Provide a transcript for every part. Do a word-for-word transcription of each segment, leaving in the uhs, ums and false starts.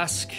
ask,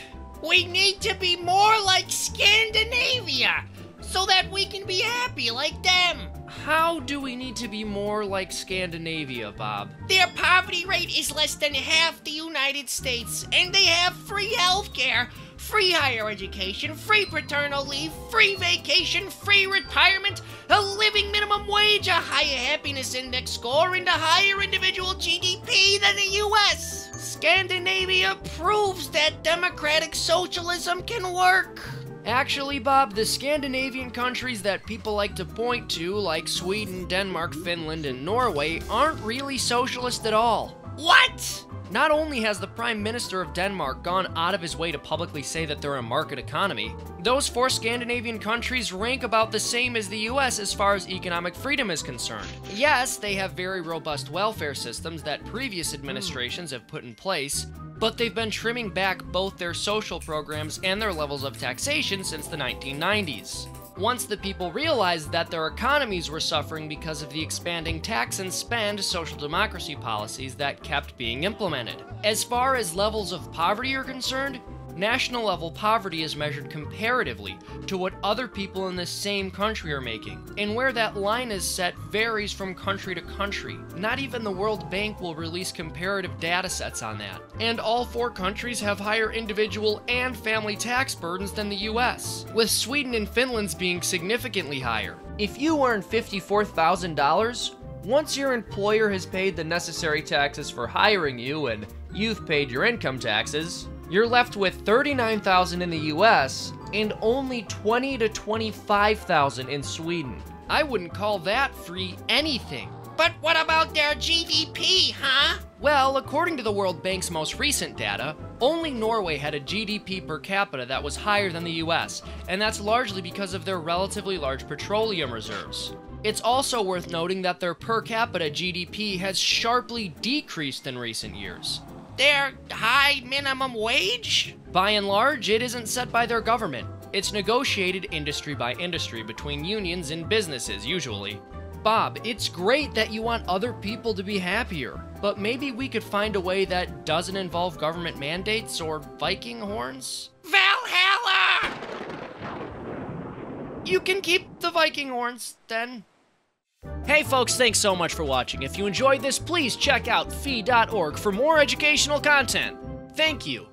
we need to be more like Scandinavia so that we can be happy like them. How do we need to be more like Scandinavia, Bob? Their poverty rate is less than half the United States, and they have free healthcare, free higher education, free paternal leave, free vacation, free retirement, a living minimum wage, a higher happiness index score, and a higher individual G D P than the U S Scandinavia proves that democratic socialism can work. Actually, Bob, the Scandinavian countries that people like to point to, like Sweden, Denmark, Finland, and Norway, aren't really socialist at all. What? Not only has the Prime Minister of Denmark gone out of his way to publicly say that they're a market economy, those four Scandinavian countries rank about the same as the U S as far as economic freedom is concerned. Yes, they have very robust welfare systems that previous administrations have put in place, but they've been trimming back both their social programs and their levels of taxation since the nineteen nineties. Once the people realized that their economies were suffering because of the expanding tax and spend social democracy policies that kept being implemented. As far as levels of poverty are concerned, national level poverty is measured comparatively to what other people in the same country are making, and where that line is set varies from country to country. Not even the World Bank will release comparative data sets on that. And all four countries have higher individual and family tax burdens than the U S, with Sweden and Finland's being significantly higher. If you earn fifty-four thousand dollars, once your employer has paid the necessary taxes for hiring you and you've paid your income taxes, you're left with thirty-nine thousand dollars in the U S and only twenty thousand to twenty-five thousand dollars in Sweden. I wouldn't call that free anything. But what about their G D P, huh? Well, according to the World Bank's most recent data, only Norway had a G D P per capita that was higher than the U S, and that's largely because of their relatively large petroleum reserves. It's also worth noting that their per capita G D P has sharply decreased in recent years. Their high minimum wage? By and large, it isn't set by their government. It's negotiated industry by industry between unions and businesses, usually. Bob, it's great that you want other people to be happier, but maybe we could find a way that doesn't involve government mandates or Viking horns? Valhalla! You can keep the Viking horns, then. Hey folks, thanks so much for watching. If you enjoyed this, please check out fee dot org for more educational content. Thank you.